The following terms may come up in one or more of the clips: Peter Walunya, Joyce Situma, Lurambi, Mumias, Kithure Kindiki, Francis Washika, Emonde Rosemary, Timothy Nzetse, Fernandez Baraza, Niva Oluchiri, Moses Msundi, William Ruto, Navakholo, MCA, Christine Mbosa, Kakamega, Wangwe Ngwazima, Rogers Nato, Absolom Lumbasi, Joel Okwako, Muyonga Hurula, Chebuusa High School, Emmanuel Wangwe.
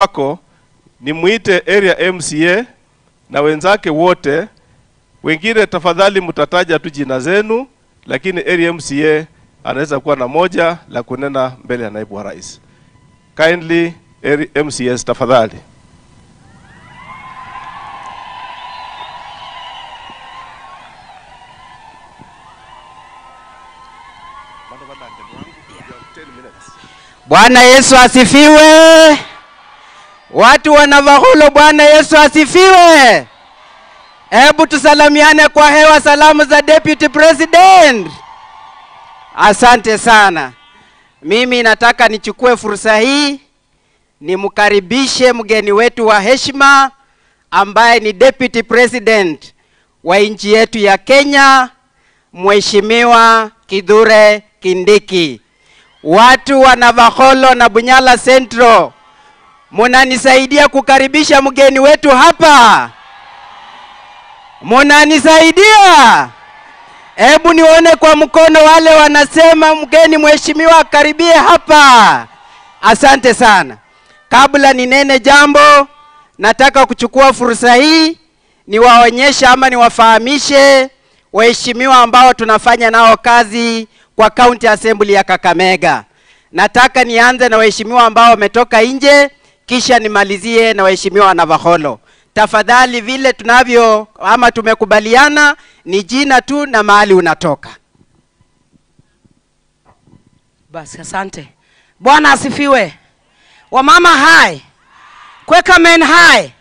wako ni muite area MCA na wenzake wote. Wengine tafadhali mutataja tu jina zenu, lakini area MCA anaweza kuwa na moja la kunena mbele ya naibu wa rais. Kindly area MCAs tafadhali. Bwana Yesu asifiwe. Watu wa Navakholo, Bwana Yesu asifiwe. Hebu tusalamiane kwa hewa salamu za Deputy President. Asante sana. Mimi nataka nichukue fursa hii nimkaribishe mgeni wetu wa heshima ambaye ni Deputy President wa nchi yetu ya Kenya, Mheshimiwa Kithure Kindiki. Watu wa Navakholo na Bunyala Central, munanisaidia kukaribisha mgeni wetu hapa? Munanisaidia? Hebu nione kwa mkono wale wanasema mgeni mheshimiwa karibie hapa. Asante sana. Kabla ninene jambo, nataka kuchukua fursa hii niwaonyeshe ama niwafahamishe waheshimiwa ambao tunafanya nao kazi kwa County Assembly ya Kakamega. Nataka nianze na waheshimiwa ambao wametoka nje, kisha nimalizie na waheshimiwa wa Navakholo. Tafadhali vile tunavyo ama tumekubaliana ni jina tu na mahali unatoka. Basi asante. Bwana asifiwe. Wamama hai. Kweka men hai.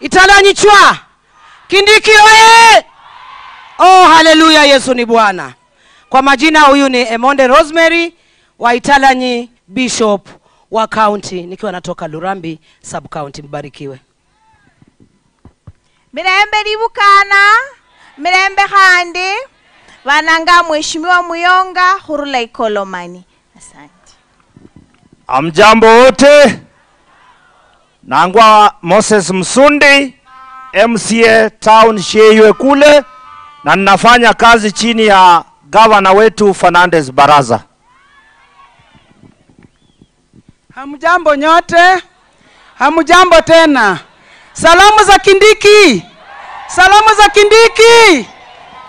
Italanyichwa. Kindiki oye. Oh haleluya, Yesu ni Bwana. Kwa majina huyu ni Emonde Rosemary wa Italanyi, Bishop wa county, nikiwa natoka Lurambi sub county. Mbarikiwe. Mirembe libukana, mirembe handi, wananga mheshimiwa Muyonga Hurula Ikolomani. Asante. Amjambo wote. Nangwa Moses Msundi, MCA town Shewe kule, na ninafanya kazi chini ya gavana wetu Fernandez Baraza. Hamjambo nyote. Hamjambo tena. Salamu za Kindiki. Salamu za Kindiki.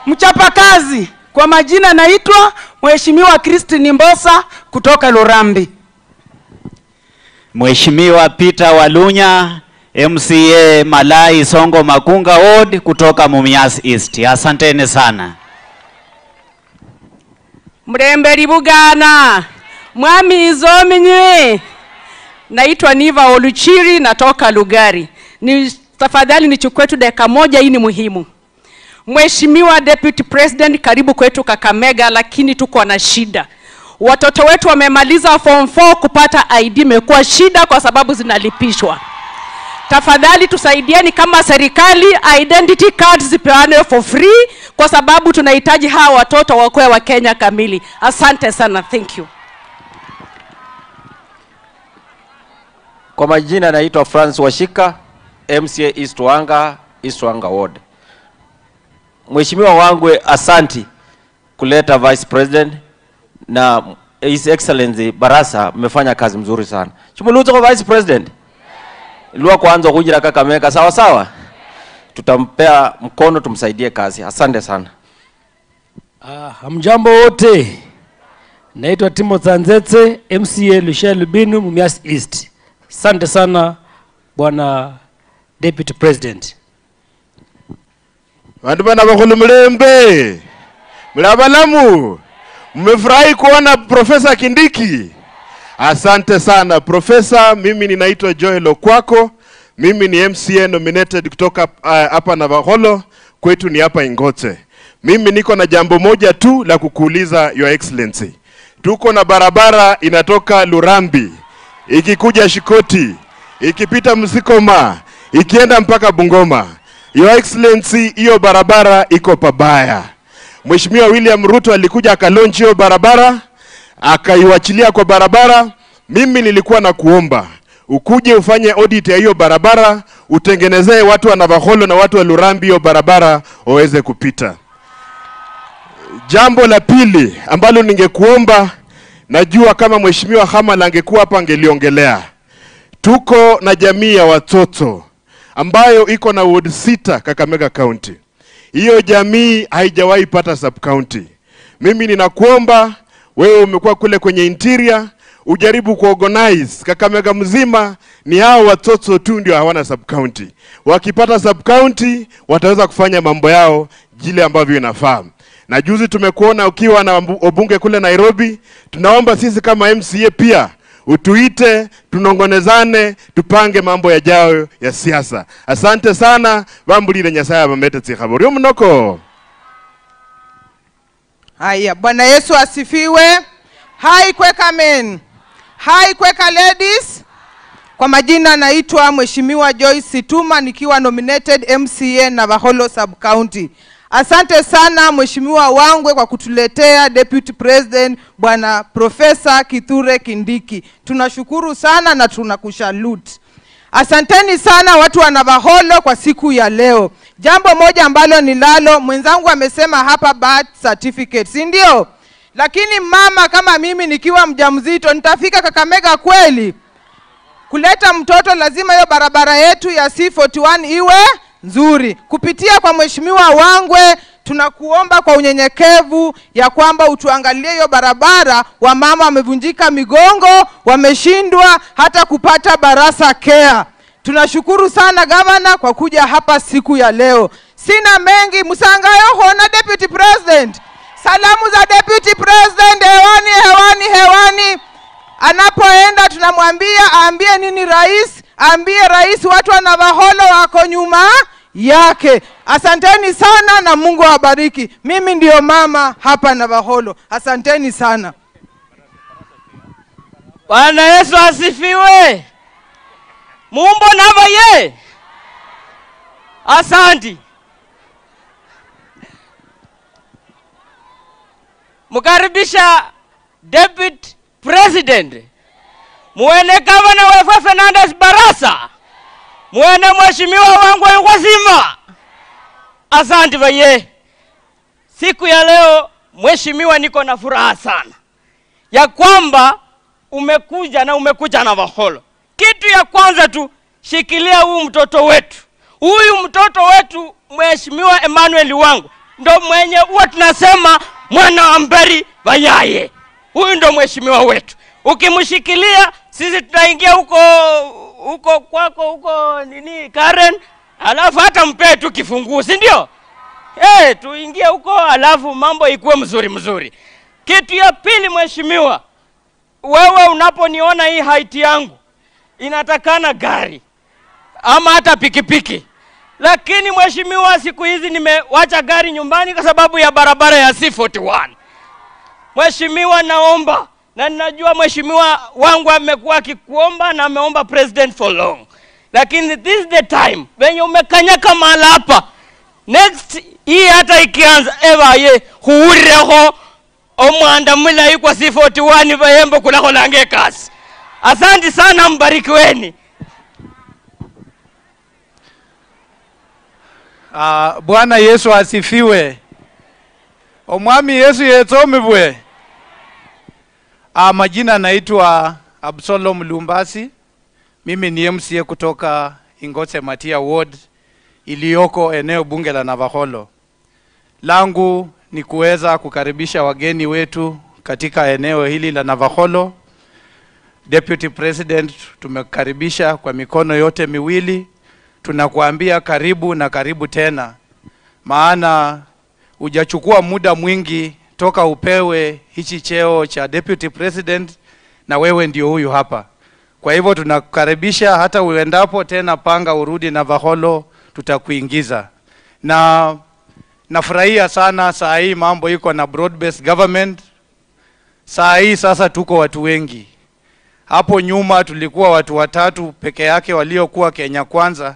Mchapa kazi. Kwa majina naitwa Mheshimiwa Christine Mbosa kutoka Lurambi. Mheshimiwa Peter Walunya, MCA Malai Songo Makunga Ward kutoka Mumias East. Asanteni sana. Mrembe libugana. Mwami izomi nywe. Naitwa Niva Oluchiri, natoka Lugari. Ni tafadhali nichukue tu dakika moja, hii ni muhimu. Mheshimiwa Deputy President, karibu kwetu Kakamega, lakini tuko na shida. Watoto wetu wamemaliza form 4, kupata ID imekuwa shida kwa sababu zinalipishwa. Tafadhali tusaidieni kama serikali, identity cards zipewane for free kwa sababu tunahitaji hawa watoto wakoe wa Kenya kamili. Asante sana. Thank you. Kwa majina naitwa Francis Washika, MCA East Wanga Ward. Mheshimiwa wangu asanti kuleta Vice President na His Excellency Barasa, mmefanya kazi mzuri sana. Chumuluzo kwa Vice President. Lua kwanza kujira Kakamega, sawa sawa. Tutampea mkono tumsaidie kazi. Asante sana. Hamjambo wote. Naitwa Timothy Nzetse, MCA Lushel Binu, Mumias East. Asante sana Bwana Deputy President. Wandu bana bakulu mlembe. Mlabalamu. Mmefurahi kuona Professor Kindiki. Asante sana Professor, mimi ninaitwa Joel Okwako. Mimi ni MCA nominated kutoka hapa Navakholo, kwetu ni hapa Ingote. Mimi niko na jambo moja tu la kukuuliza Your Excellency. Tuko na barabara inatoka Lurambi, ikikuja Shikoti, ikipita Msikoma, ikienda mpaka Bungoma. Your Excellency, hiyo barabara iko pabaya. Mheshimiwa William Ruto alikuja akalonchi hiyo barabara, akaiwachilia kwa barabara. Mimi nilikuwa na kuomba ukuje ufanye audit ya hiyo barabara, utengenezee watu wa Navakholo na watu wa Lurambi hiyo barabara waweze kupita. Jambo la pili ambalo ningekuomba, najua kama mheshimiwa Hamala angekuwa hapa angeliongelea. Tuko na jamii ya watoto ambayo iko na ward 6 Kakamega County. Hiyo jamii haijawahi pata sub county. Mimi ninakuomba wewe umekuwa kule kwenye interior ujaribu kuorganize Kakamega mzima, ni hao watoto tu ndio hawana sub county. Wakipata sub county wataweza kufanya mambo yao jile ambavyo inafaa. Na juzi tumekuona ukiwa na obunge kule Nairobi. Tunaomba sisi kama MCA pia utuite, tunongonezane, tupange mambo yajayo ya siasa. Asante sana, bambulile nyasaya mamete tsikhaburi. Umunoko. Haya, Bwana Yesu asifiwe. Hai kweka men. Hai kweka ladies. Kwa majina naitwa Mheshimiwa Joyce Situma, nikiwa nominated MCA Navakholo Sub County. Asante sana Mheshimiwa Wangwe kwa kutuletea Deputy President Bwana Professor Kithure Kindiki. Tunashukuru sana na tunakushalut. Asanteni sana watu wa Navakholo kwa siku ya leo. Jambo moja ambalo nilalo, mwenzangu amesema hapa birth certificates, ndio? Lakini mama kama mimi nikiwa mjamzito nitafika Kakamega kweli? Kuleta mtoto lazima hiyo barabara yetu ya C41 iwe nzuri. Kupitia kwa Mheshimiwa Wangwe tunakuomba kwa unyenyekevu ya kwamba utuangalie hiyo barabara. Wamama wamevunjika migongo, wameshindwa hata kupata Barasa Care. Tunashukuru sana gavana kwa kuja hapa siku ya leo. Sina mengi, msangayo na Deputy President. Salamu za Deputy President hewani hewani hewani. Anapoenda tunamwambia aambie nini rais? Aambie rais watu wa Navakholo wako nyuma yake. Asanteni sana na Mungu awabariki. Mimi ndio mama hapa Navakholo. Asanteni sana. Bwana Yesu asifiwe. Mumbo nava ye. Asanti. Mukaribisha Deputy President. Muene gavana wefa Fernandez Baraza. Muene Mheshimiwa Wangwe Ngwazima. Asante vaye. Siku ya leo Mheshimiwa niko na furaha sana ya kwamba umekuja na umekuja Navakholo. Kitu ya kwanza tu, shikilia huyu mtoto wetu. Huyu mtoto wetu Mheshimiwa Emmanuel Wangwe ndo mwenye huwa tunasema mwana wa mberi vayaye. Huyu ndo Mheshimiwa wetu. Ukimshikilia sisi tutaingia huko kwako huko nini Karen, alafu hata mpee tu kifunguu, si ndio? Tuingie huko alafu mambo ikuwe mzuri mzuri. Kitu ya pili Mheshimiwa, wewe unaponiona hii height yangu inatakana gari ama hata pikipiki. Lakini Mheshimiwa siku hizi nimewacha gari nyumbani kwa sababu ya barabara ya C41. Mheshimiwa naomba, na ninajua Mheshimiwa Wangwe amekuwa akikuomba na ameomba president for long. Lakini this is the time when umekanyaka mahali hapa. Next hii hata ikianza evaye huureho omwandamula iko C41 vayembo kula kolange kasi. Asante sana, mbarikiweni. Bwana Yesu asifiwe. Omwami Yesu yetomibwe. Majina naitwa Absolom Lumbasi. Mimi ni MCA kutoka Ingote Matia Ward iliyoko eneo bunge la Navakholo. Langu ni kuweza kukaribisha wageni wetu katika eneo hili la Navakholo. Deputy President, tumekaribisha kwa mikono yote miwili. Tunakuambia karibu na karibu tena. Maana hujachukua muda mwingi toka upewe hichi cheo cha Deputy President, na wewe ndio huyu hapa. Kwa hivyo tunakukaribisha, hata uendapo tena panga urudi Navakholo tutakuingiza. Na nafurahia sana saa hii mambo iko na broad based government. Saa hii sasa tuko watu wengi. Hapo nyuma tulikuwa watu watatu peke yake waliokuwa Kenya Kwanza.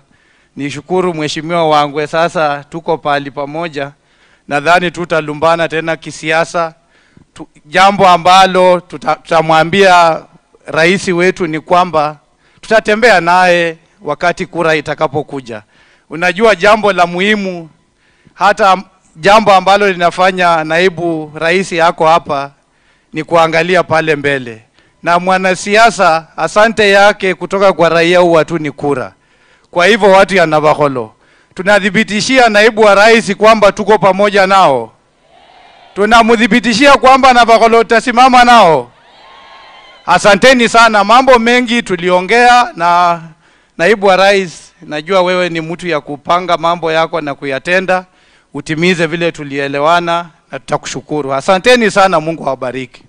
Nishukuru Mheshimiwa Wangwe, sasa tuko pahali pamoja. Nadhani tutalumbana tena kisiasa. Jambo ambalo tutamwambia rais wetu ni kwamba tutatembea naye wakati kura itakapokuja. Unajua jambo la muhimu, hata jambo ambalo linafanya naibu rais yako hapa ni kuangalia pale mbele. na mwanasiasa asante yake kutoka kwa raia huwa tu ni kura. Kwa hivyo watu ya Navaholo, tunadhibitishia naibu wa rais kwamba tuko pamoja nao. Tunamudhibitishia kwamba Navaholo tasimama nao. Asanteni sana, mambo mengi tuliongea na naibu wa rais. Najua wewe ni mtu ya kupanga mambo yako na kuyatenda. Utimize vile tulielewana na tutakushukuru. Asanteni sana, Mungu awabariki.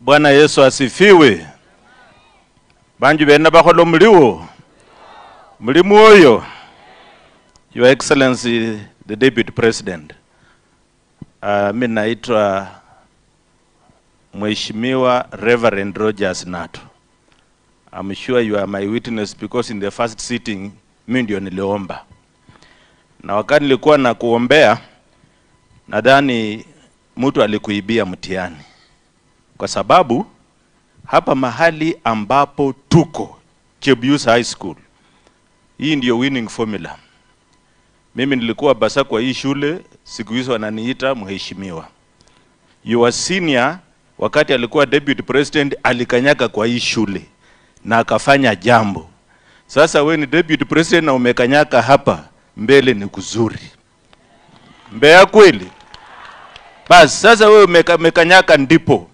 Bwana Yesu asifiwe. Banju bena bakholo muliwo. Mulimu oyo. Your Excellency the Deputy President. Mimi naitwa Mheshimiwa Reverend Rogers Nato. I'm sure you are my witness because in the first sitting mimi ndio niliomba. Na wakati nilikuwa na kuombea, nadhani mtu alikuibia mtihani. Kwa sababu hapa mahali ambapo tuko Chebuusa High School, hii ndio winning formula. Mimi nilikuwa basa kwa hii shule, siku hizo wananiita mheshimiwa. Your senior wakati alikuwa deputy president alikanyaka kwa hii shule na akafanya jambo. Sasa wewe ni deputy president na umekanyaka hapa, mbele ni kuzuri. Mbea kweli. Bas sasa wewe umekanyaka ndipo.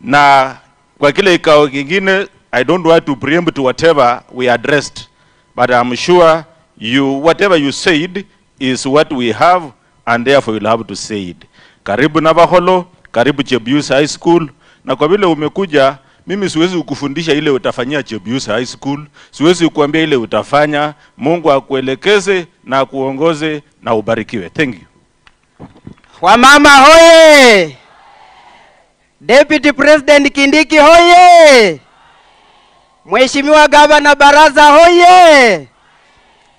Na kwa kile ikao kingine, I don't want to preempt to whatever we addressed, but I'm sure whatever you said is what we have, and therefore you'll have to say it. Karibu Navaholo, karibu Chebuusa High School. Na kwa vile umekuja, mimi siwezi ukufundisha ile utafanyia Chebuusa High School, siwezi ukuambia ile utafanya. Mungu akuelekeze na akuongoze na ubarikiwe. Thank you. Wamama hoye! Deputy President Kindiki hoye! Mheshimiwa Gavana Baraza hoye!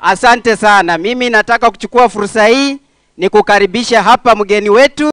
Asante sana. Mimi nataka kuchukua fursa hii ni kukaribisha hapa mgeni wetu.